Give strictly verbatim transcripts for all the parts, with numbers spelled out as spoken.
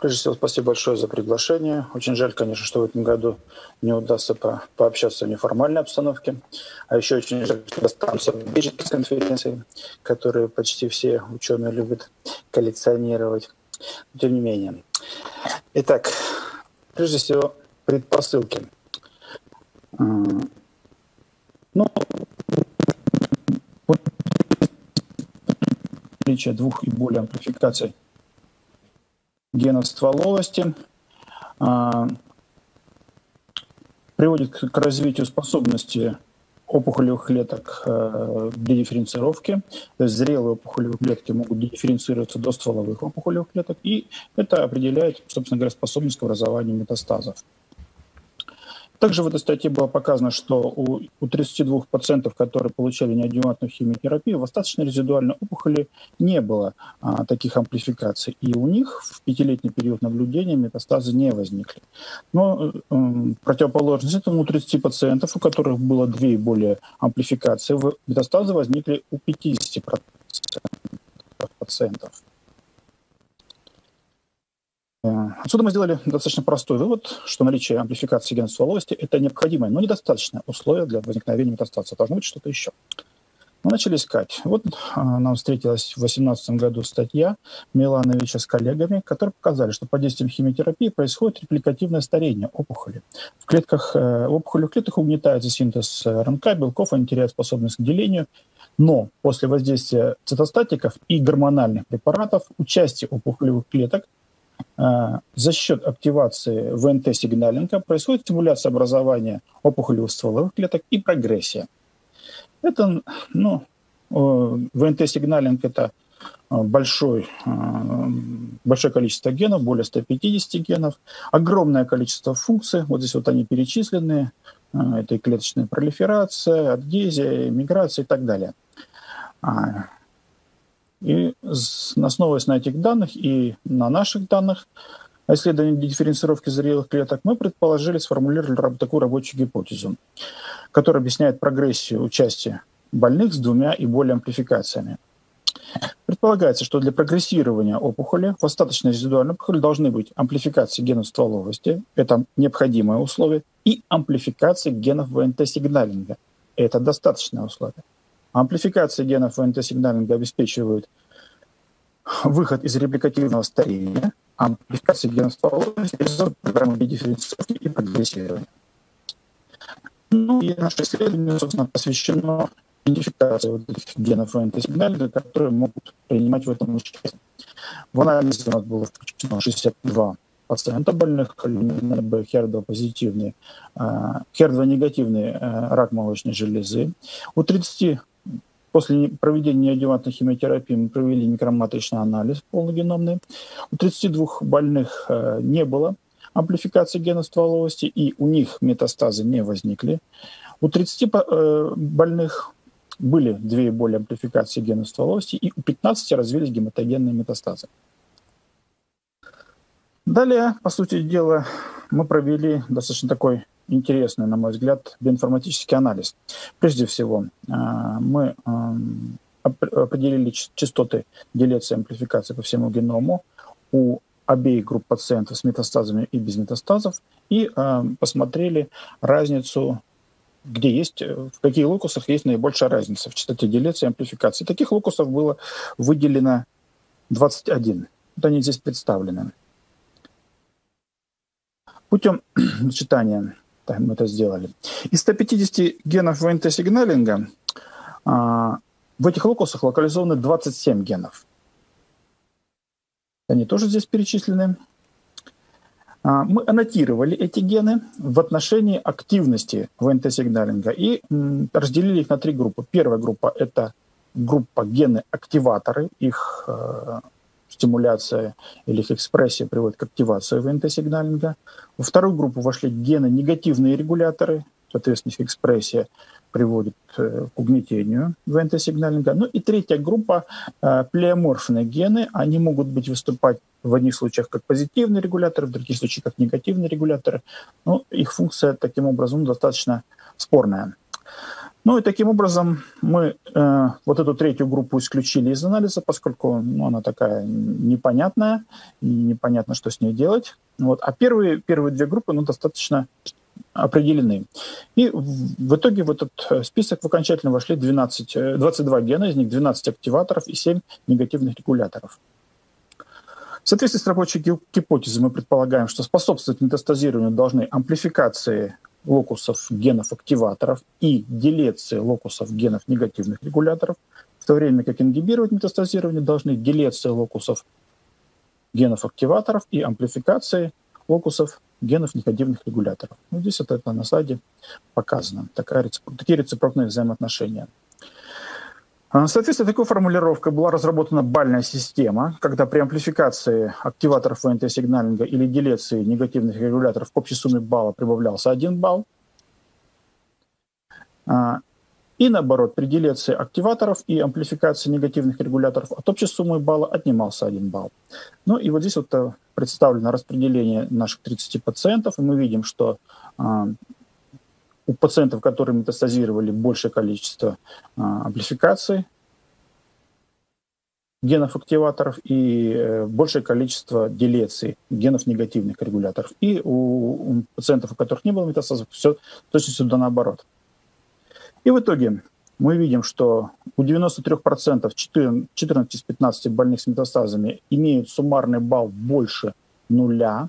Прежде всего, спасибо большое за приглашение. Очень жаль, конечно, что в этом году не удастся по пообщаться в неформальной обстановке. А еще очень жаль, что останутся биржевские конференции, которые почти все ученые любят коллекционировать. Но тем не менее. Итак, прежде всего, предпосылки. Ну, наличие двух и более амплификаций генов стволовости а, приводит к, к развитию способности опухолевых клеток а, к дедифференцировке. То есть зрелые опухолевые клетки могут дедифференцироваться до стволовых опухолевых клеток, и это определяет, собственно говоря, способность к образованию метастазов. Также в этой статье было показано, что у, у тридцати двух пациентов, которые получали неоадъювантную химиотерапию, в остаточной резидуальной опухоли не было а, таких амплификаций. И у них в пятилетний период наблюдения метастазы не возникли. Но э, противоположность этому, у тридцати пациентов, у которых было две и более амплификации, метастазы возникли у пятидесяти процентов пациентов. Отсюда мы сделали достаточно простой вывод, что наличие амплификации генов стволовости – это необходимое, но недостаточное условие для возникновения метастаза. Должно быть что-то еще. Мы начали искать. Вот нам встретилась в две тысячи восемнадцатом году статья Милановича с коллегами, которые показали, что под действием химиотерапии происходит репликативное старение опухоли. В клетках, в опухолевых клетках угнетается синтез РНК, белков, они теряют способность к делению. Но после воздействия цитостатиков и гормональных препаратов участие опухолевых клеток за счет активации вэ эн тэ-сигналинга происходит стимуляция образования опухолевых стволовых клеток и прогрессия. Это, ну, вэ эн тэ-сигналинг – это большой, большое количество генов, более ста пятидесяти генов, огромное количество функций, вот здесь вот они перечислены, это и клеточная пролиферация, адгезия, миграция и так далее. И, основываясь на этих данных и на наших данных о исследовании дифференцировки зрелых клеток, мы предположили, сформулировали такую рабочую гипотезу, которая объясняет прогрессию участия больных с двумя и более амплификациями. Предполагается, что для прогрессирования опухоли в остаточной резидуальной опухоли должны быть амплификации генов стволовости, это необходимое условие, и амплификации генов вэ эн тэ-сигналинга, это достаточное условие. Амплификация генов вэ эн тэ-сигналинга обеспечивает выход из репликативного старения, а амплификация генов стволовости реализует программу дедифференцировки и прогрессирования. Ну и наше исследование, собственно, посвящено идентификации вот этих генов вэ эн тэ-сигналинга, которые могут принимать в этом участие. В анализе у нас было включено шестьдесят два пациента больных, хер два позитивный, хер два негативный рак молочной железы. У тридцати После проведения неоадъювантной химиотерапии мы провели микроматричный анализ полногеномный. У тридцати двух больных не было амплификации генов стволовости, и у них метастазы не возникли. У тридцати больных были две и более амплификации генов стволовости, и у пятнадцати развились гематогенные метастазы. Далее, по сути дела, мы провели достаточно такой интересный, на мой взгляд, биоинформатический анализ. Прежде всего, мы определили частоты делеции и амплификации по всему геному у обеих групп пациентов с метастазами и без метастазов и посмотрели разницу, где есть, в каких локусах есть наибольшая разница в частоте делеции и амплификации. Таких локусов было выделено двадцать один. Вот они здесь представлены. Путем сочетания мы это сделали. Из ста пятидесяти генов вэ эн тэ-сигналинга а, в этих локусах локализованы двадцать семь генов. Они тоже здесь перечислены. А, мы аннотировали эти гены в отношении активности вэ эн тэ-сигналинга и м, разделили их на три группы. Первая группа – это группа гены-активаторы, их э, стимуляция или их экспрессия приводит к активации вэ эн тэ-сигналинга. Во вторую группу вошли гены-негативные регуляторы, соответственно, их экспрессия приводит к угнетению вэ эн тэ-сигналинга. Ну и третья группа – плеоморфные гены. Они могут быть выступать в одних случаях как позитивные регуляторы, в других случаях как негативные регуляторы. Но их функция таким образом достаточно спорная. Ну и таким образом мы э, вот эту третью группу исключили из анализа, поскольку ну, она такая непонятная, и непонятно, что с ней делать. Вот. А первые, первые две группы ну, достаточно определены. И в итоге в этот список в окончательно вошли двенадцать, двадцать два гена, из них двенадцать активаторов и семь негативных регуляторов. В соответствии с рабочей гипотезой мы предполагаем, что способствовать метастазированию должны амплификации локусов генов активаторов и делеции локусов генов негативных регуляторов, в то время как ингибировать метастазирование должны делеции локусов генов активаторов и амплификации локусов генов негативных регуляторов. Ну, здесь это, это на слайде показано. Такая, такие рецепрокные взаимоотношения. Соответственно, такой формулировкой была разработана бальная система, когда при амплификации активаторов вэ эн тэ-сигналинга или делеции негативных регуляторов к общей сумме балла прибавлялся один балл. И наоборот, при делеции активаторов и амплификации негативных регуляторов от общей суммы балла отнимался один балл. Ну и вот здесь вот представлено распределение наших тридцати пациентов, и мы видим, что у пациентов, которые метастазировали большее количество а, амплификаций генов активаторов и э, большее количество делеций генов негативных регуляторов. И у, у пациентов, у которых не было метастазов, все точно сюда наоборот. И в итоге мы видим, что у девяноста трёх процентов четырнадцати из пятнадцати больных с метастазами имеют суммарный балл больше нуля,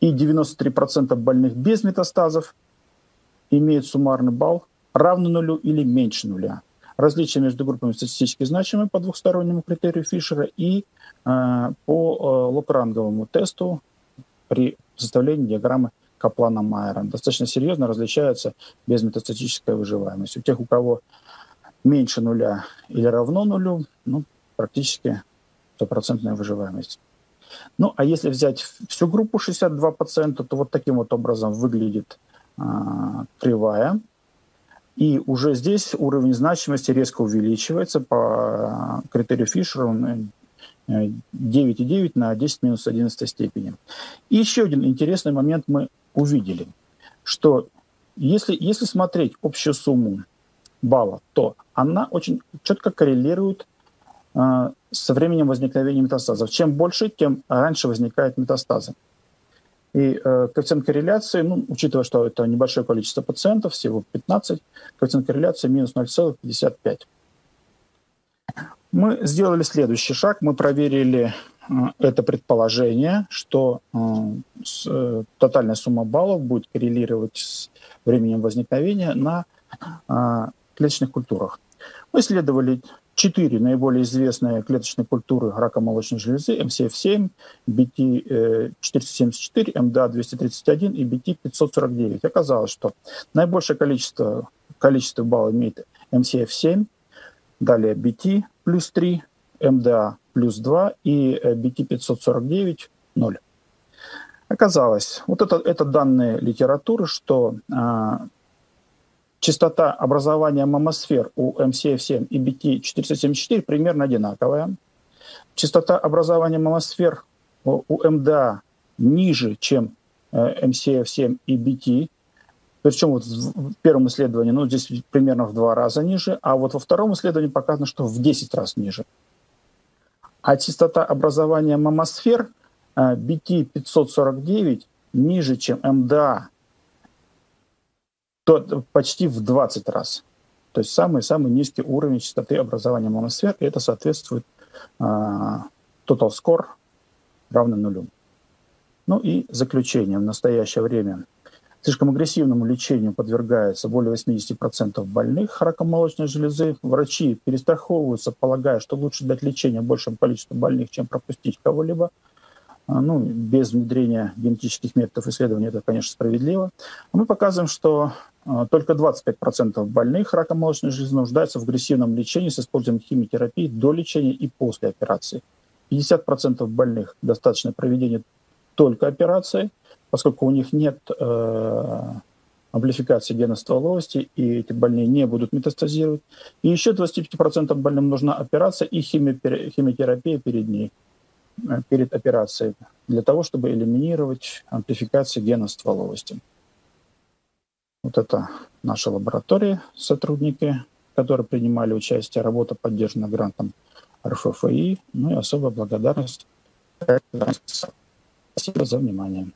и девяносто три процента больных без метастазов имеет суммарный балл равный нулю или меньше нуля. Различия между группами статистически значимы по двухстороннему критерию Фишера и э, по э, локранговому тесту при составлении диаграммы Каплана-Майера. Достаточно серьезно различаются безметастатическая выживаемость. У тех, у кого меньше нуля или равно нулю, ну, практически стопроцентная выживаемость. Ну, а если взять всю группу шестьдесят два пациента, то вот таким вот образом выглядит кривая, и уже здесь уровень значимости резко увеличивается по критерию Фишера, он девять и девять на десять в минус одиннадцатой степени. И еще один интересный момент мы увидели, что если, если смотреть общую сумму балла, то она очень четко коррелирует э, со временем возникновения метастазов. Чем больше, тем раньше возникают метастазы. И э, коэффициент корреляции, ну, учитывая, что это небольшое количество пациентов, всего пятнадцать, коэффициент корреляции минус ноль целых пятьдесят пять сотых. Мы сделали следующий шаг. Мы проверили э, это предположение, что э, с, э, тотальная сумма баллов будет коррелировать с временем возникновения на э, клеточных культурах. Мы исследовали четыре наиболее известные клеточные культуры рака молочной железы: эм си эф семь, би ти четыреста семьдесят четыре, эм дэ а двести тридцать один и би ти пятьсот сорок девять. Оказалось, что наибольшее количество, количество баллов имеет эм си эф семь, далее би ти плюс три, эм дэ а плюс два и би ти пятьсот сорок девять ноль. Оказалось, вот это, это данные литературы, что частота образования маммосфер у эм си эф семь и би ти четыреста семьдесят четыре примерно одинаковая. Частота образования маммосфер у эм дэ а ниже, чем эм си эф семь и би ти. Причем вот в первом исследовании, ну, здесь примерно в два раза ниже, а вот во втором исследовании показано, что в десять раз ниже. А частота образования маммосфер би ти пятьсот сорок девять ниже, чем эм дэ а. То почти в двадцать раз. То есть самый-самый низкий уровень частоты образования маммосфер, и это соответствует э, total score равно нулю. Ну и заключение. В настоящее время слишком агрессивному лечению подвергается более восьмидесяти процентов больных раком молочной железы. Врачи перестраховываются, полагая, что лучше дать лечение большему количеству больных, чем пропустить кого-либо. Ну, без внедрения генетических методов исследования это, конечно, справедливо. Мы показываем, что только двадцать пять процентов больных раком молочной железы нуждаются в агрессивном лечении с использованием химиотерапии до лечения и после операции. пятьдесят процентов больных достаточно проведения только операции, поскольку у них нет э, амплификации гена стволовости, и эти больные не будут метастазировать. И еще двадцать пять процентов больным нужна операция и химиотерапия перед ней. перед операцией, для того, чтобы элиминировать амплификацию гена стволовости. Вот это наша лаборатория, сотрудники, которые принимали участие, работа поддержана грантом эр эф эф и. Ну и особая благодарность. Спасибо за внимание.